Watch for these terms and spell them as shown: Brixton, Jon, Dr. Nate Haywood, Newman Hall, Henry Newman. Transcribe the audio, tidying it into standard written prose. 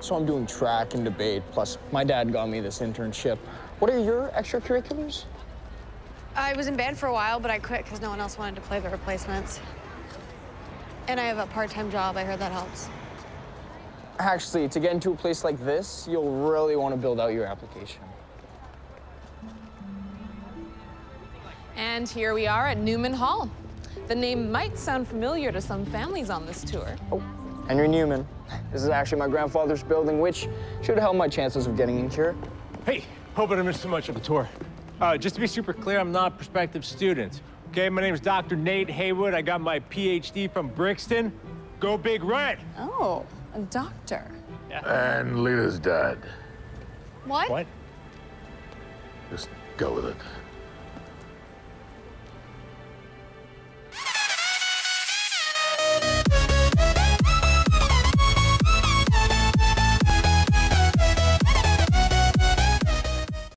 So I'm doing track and debate, plus my dad got me this internship. What are your extracurriculars? I was in band for a while, but I quit because no one else wanted to play the replacements. And I have a part-time job. I heard that helps. Actually, to get into a place like this, you'll really want to build out your application. And here we are at Newman Hall. The name might sound familiar to some families on this tour. Oh, Henry Newman. This is actually my grandfather's building, which should help my chances of getting in here. Hey, hope I didn't miss too much of the tour. Just to be super clear, I'm not a prospective student. Okay, my name's Dr. Nate Haywood. I got my PhD from Brixton. Go Big Red! Oh, a doctor. Yeah. And Lita's dad. What? What? Just go with it.